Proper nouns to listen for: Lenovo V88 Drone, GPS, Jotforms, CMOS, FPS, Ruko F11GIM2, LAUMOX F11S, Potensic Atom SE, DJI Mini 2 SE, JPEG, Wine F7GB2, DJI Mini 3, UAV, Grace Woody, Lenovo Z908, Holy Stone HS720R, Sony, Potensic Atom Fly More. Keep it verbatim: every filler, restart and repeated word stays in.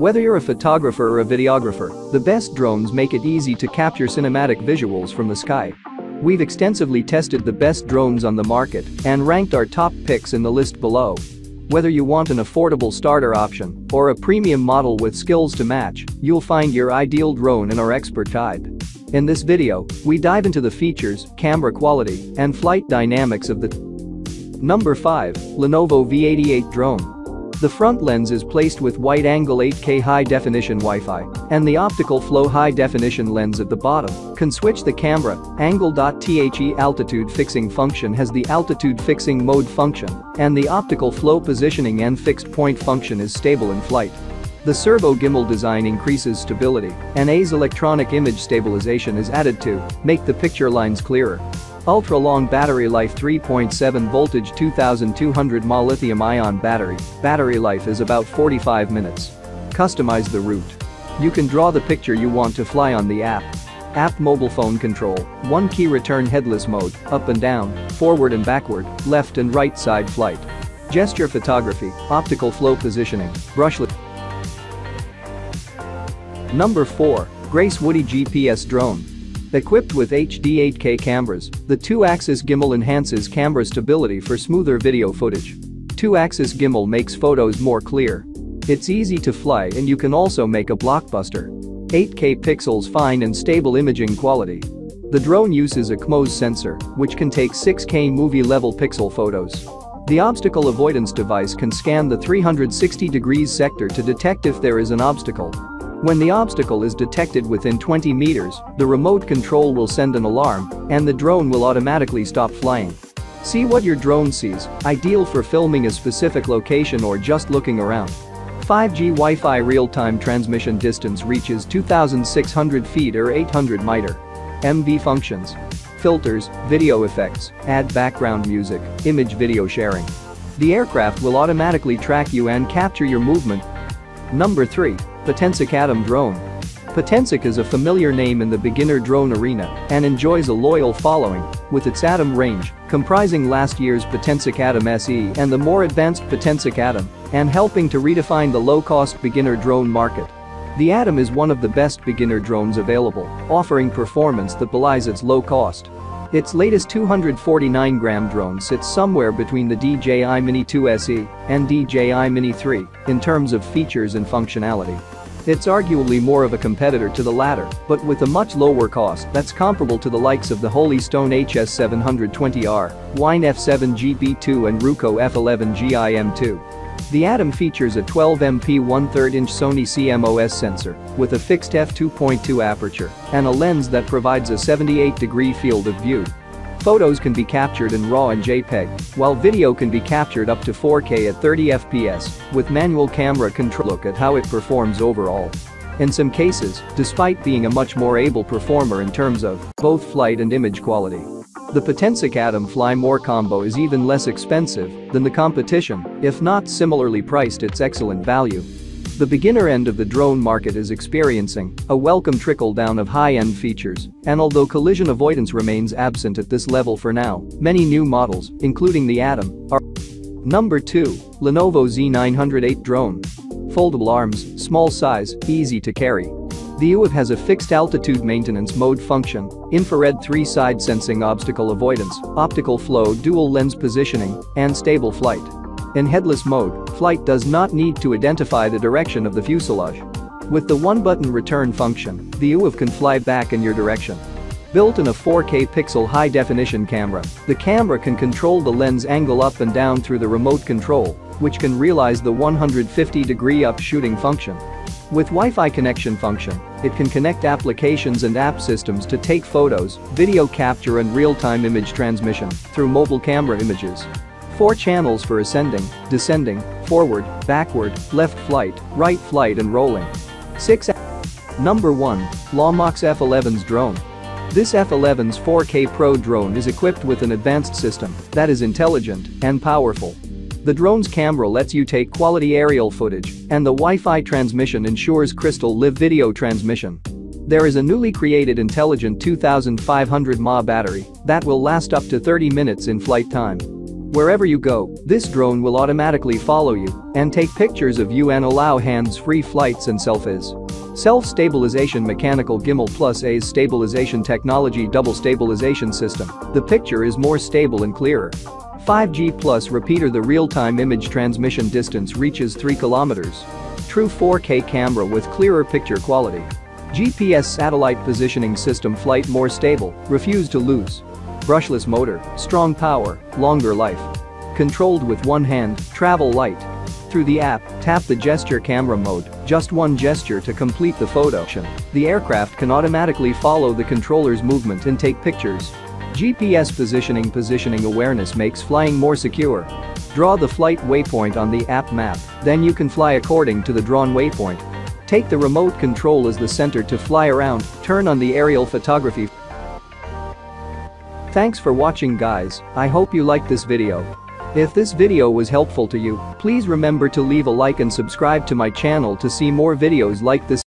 Whether you're a photographer or a videographer, the best drones make it easy to capture cinematic visuals from the sky. We've extensively tested the best drones on the market and ranked our top picks in the list below. Whether you want an affordable starter option or a premium model with skills to match, you'll find your ideal drone in our expert guide. In this video, we dive into the features, camera quality, and flight dynamics of the Number five, Lenovo V eighty-eight Drone. The front lens is placed with wide-angle eight K high-definition Wi-Fi, and the optical flow high-definition lens at the bottom can switch the camera angle.The altitude fixing function has the altitude fixing mode function, and the optical flow positioning and fixed point function is stable in flight. The servo gimbal design increases stability, and A I's electronic image stabilization is added to make the picture lines clearer. Ultra-long battery life, three point seven voltage two thousand two hundred milliamp hour lithium-ion battery, battery life is about forty-five minutes. Customize the route. You can draw the picture you want to fly on the app. App mobile phone control, one key return headless mode, up and down, forward and backward, left and right side flight. Gesture photography, optical flow positioning, brushless. Number four, Grace Woody G P S Drone. Equipped with H D eight K cameras, the two-axis gimbal enhances camera stability for smoother video footage. Two-axis gimbal makes photos more clear. It's easy to fly and you can also make a blockbuster. eight K pixels, fine and stable imaging quality. The drone uses a C M O S sensor, which can take six K movie-level pixel photos. The obstacle avoidance device can scan the three hundred sixty degrees sector to detect if there is an obstacle. When the obstacle is detected within twenty meters, the remote control will send an alarm, and the drone will automatically stop flying. See what your drone sees, ideal for filming a specific location or just looking around. five G Wi-Fi real-time transmission, distance reaches two thousand six hundred feet or eight hundred meters. M V functions. Filters, video effects, add background music, image video sharing. The aircraft will automatically track you and capture your movement. Number three. Potensic Atom Drone. Potensic is a familiar name in the beginner drone arena and enjoys a loyal following, with its Atom range, comprising last year's Potensic Atom S E and the more advanced Potensic Atom, and helping to redefine the low-cost beginner drone market. The Atom is one of the best beginner drones available, offering performance that belies its low cost. Its latest two hundred forty-nine gram drone sits somewhere between the D J I Mini two S E and D J I Mini three in terms of features and functionality. It's arguably more of a competitor to the latter, but with a much lower cost that's comparable to the likes of the Holy Stone H S seven twenty R, Wine F seven G B two and Ruko F eleven G I M two. The Atom features a twelve megapixel one third inch Sony C M O S sensor with a fixed f two point two aperture and a lens that provides a seventy-eight degree field of view. Photos can be captured in RAW and JPEG, while video can be captured up to four K at thirty F P S, with manual camera control. Look at how it performs overall. In some cases, despite being a much more able performer in terms of both flight and image quality. The Potensic Atom Fly More combo is even less expensive than the competition, if not similarly priced. It's excellent value. The beginner end of the drone market is experiencing a welcome trickle-down of high-end features, and although collision avoidance remains absent at this level for now, many new models, including the Atom, are. Number two, Lenovo Z nine oh eight Drone. Foldable arms, small size, easy to carry. The U A V has a fixed altitude maintenance mode function, infrared three side sensing, obstacle avoidance, optical flow, dual lens positioning, and stable flight. In headless mode, flight does not need to identify the direction of the fuselage. With the one-button return function, the U A V can fly back in your direction. Built in a four K pixel high-definition camera, the camera can control the lens angle up and down through the remote control, which can realize the one hundred fifty degree up shooting function. With Wi-Fi connection function, it can connect applications and app systems to take photos, video capture and real-time image transmission through mobile camera images. Four channels for ascending, descending, forward, backward, left flight, right flight and rolling. Six. Number one, LAUMOX F eleven's Drone. This F eleven's four K Pro drone is equipped with an advanced system that is intelligent and powerful. The drone's camera lets you take quality aerial footage, and the Wi-Fi transmission ensures crystal live video transmission. There is a newly created intelligent two thousand five hundred milliamp hour battery that will last up to thirty minutes in flight time. Wherever you go, this drone will automatically follow you and take pictures of you and allow hands-free flights and selfies. Self-stabilization mechanical gimbal plus A's stabilization technology double stabilization system. The picture is more stable and clearer. five G plus repeater. The real-time image transmission distance reaches three kilometers. True four K camera with clearer picture quality. G P S satellite positioning system flight more stable, refuse to lose. Brushless motor, strong power, longer life. Controlled with one hand, travel light. Through the app, tap the gesture camera mode, just one gesture to complete the photo. The aircraft can automatically follow the controller's movement and take pictures. G P S positioning positioning awareness makes flying more secure. Draw the flight waypoint on the app map, then you can fly according to the drawn waypoint. Take the remote control as the center to fly around, turn on the aerial photography. Thanks for watching guys, I hope you liked this video. If this video was helpful to you, please remember to leave a like and subscribe to my channel to see more videos like this.